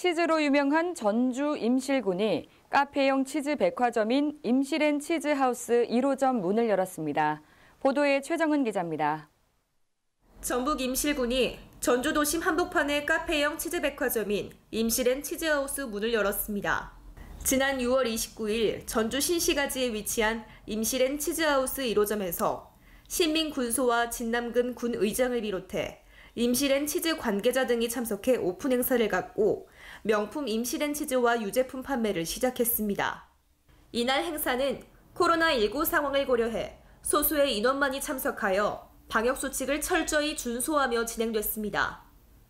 치즈로 유명한 전주 임실군이 카페형 치즈 백화점인 임실앤치즈하우스 1호점 문을 열었습니다. 보도에 최정은 기자입니다. 전북 임실군이 전주 도심 한복판의 카페형 치즈 백화점인 임실앤치즈하우스 문을 열었습니다. 지난 6월 29일 전주 신시가지에 위치한 임실앤치즈하우스 1호점에서 신민 군소와 진남근 군 의장을 비롯해 임실앤치즈 관계자 등이 참석해 오픈 행사를 갖고 명품 임실앤치즈와 유제품 판매를 시작했습니다. 이날 행사는 코로나19 상황을 고려해 소수의 인원만이 참석하여 방역수칙을 철저히 준수하며 진행됐습니다.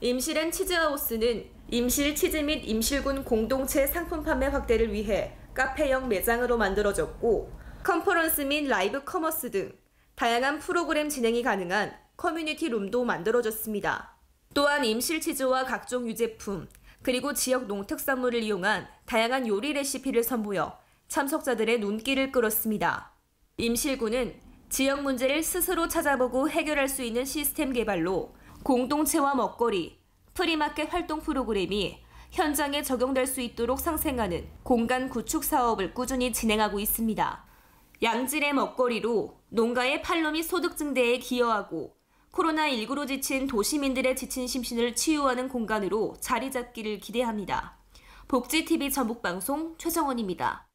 임실앤치즈하우스는 임실치즈 및 임실군 공동체 상품 판매 확대를 위해 카페형 매장으로 만들어졌고 컨퍼런스 및 라이브 커머스 등 다양한 프로그램 진행이 가능한 커뮤니티 룸도 만들어졌습니다. 또한 임실치즈와 각종 유제품 그리고 지역 농특산물을 이용한 다양한 요리 레시피를 선보여 참석자들의 눈길을 끌었습니다. 임실군은 지역 문제를 스스로 찾아보고 해결할 수 있는 시스템 개발로 공동체와 먹거리, 프리마켓 활동 프로그램이 현장에 적용될 수 있도록 상생하는 공간 구축 사업을 꾸준히 진행하고 있습니다. 양질의 먹거리로 농가의 판로 및 소득 증대에 기여하고 코로나19로 지친 도시민들의 지친 심신을 치유하는 공간으로 자리 잡기를 기대합니다. 복지TV 전북방송 최정은입니다.